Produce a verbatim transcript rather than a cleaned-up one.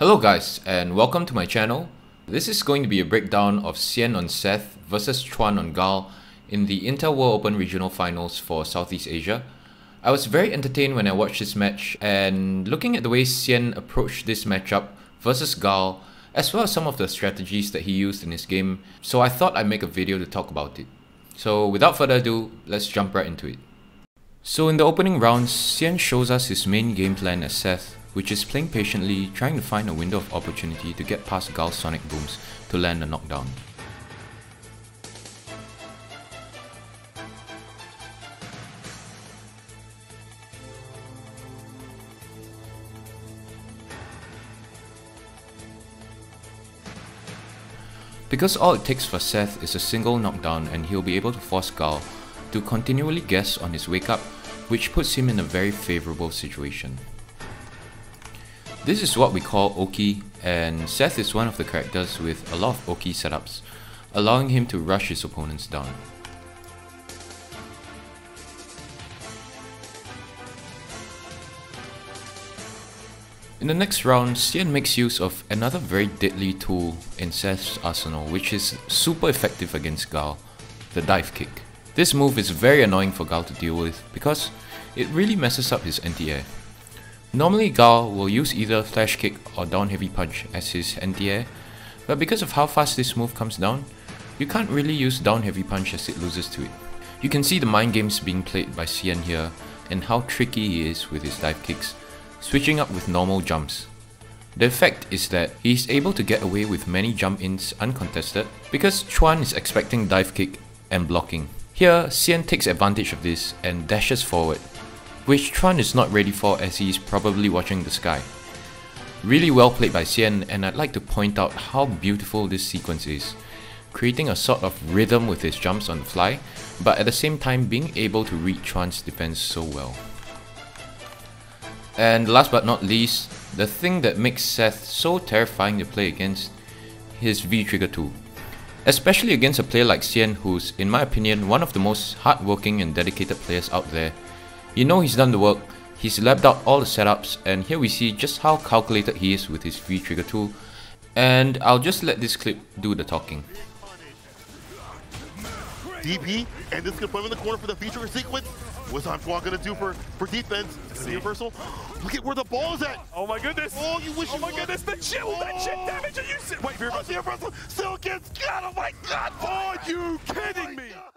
Hello guys, and welcome to my channel. This is going to be a breakdown of Xian on Seth versus Chuan on Guile in the Intel World Open Regional Finals for Southeast Asia. I was very entertained when I watched this match, and looking at the way Xian approached this matchup versus Guile, as well as some of the strategies that he used in his game, so I thought I'd make a video to talk about it. So without further ado, let's jump right into it. So in the opening rounds, Xian shows us his main game plan as Seth, which is playing patiently, trying to find a window of opportunity to get past Guile's sonic booms to land a knockdown. Because all it takes for Seth is a single knockdown, and he'll be able to force Guile to continually guess on his wake up, which puts him in a very favourable situation. This is what we call Oki, and Seth is one of the characters with a lot of Oki setups, allowing him to rush his opponents down. In the next round, Xian makes use of another very deadly tool in Seth's arsenal, which is super effective against Guile, the dive kick. This move is very annoying for Guile to deal with because it really messes up his anti-air. Normally Guile will use either flash kick or down heavy punch as his anti-air, but because of how fast this move comes down, you can't really use down heavy punch as it loses to it. You can see the mind games being played by Xian here and how tricky he is with his dive kicks, switching up with normal jumps. The effect is that he is able to get away with many jump ins uncontested because Chuan is expecting dive kick and blocking. Here, Xian takes advantage of this and dashes forward, which Chuan is not ready for as he is probably watching the sky. Really well played by Xian, and I'd like to point out how beautiful this sequence is, creating a sort of rhythm with his jumps on the fly, but at the same time being able to read Chuan's defense so well. And last but not least, the thing that makes Seth so terrifying to play against, his V-trigger tool. Especially against a player like Xian, who's in my opinion one of the most hardworking and dedicated players out there. You know he's done the work, he's labbed out all the setups, and here we see just how calculated he is with his V-trigger tool, and I'll just let this clip do the talking. D P, and this could put him in the corner for the V-trigger sequence. What's Chuan gonna do for, for defense? It's a universal. Look at where the ball is at! Oh my goodness! Oh, you wish oh you my would. Goodness, the chill, oh. That chip damage! Are you... Wait, oh, universal still gets... God, oh my God! Oh, are you kidding oh me? God.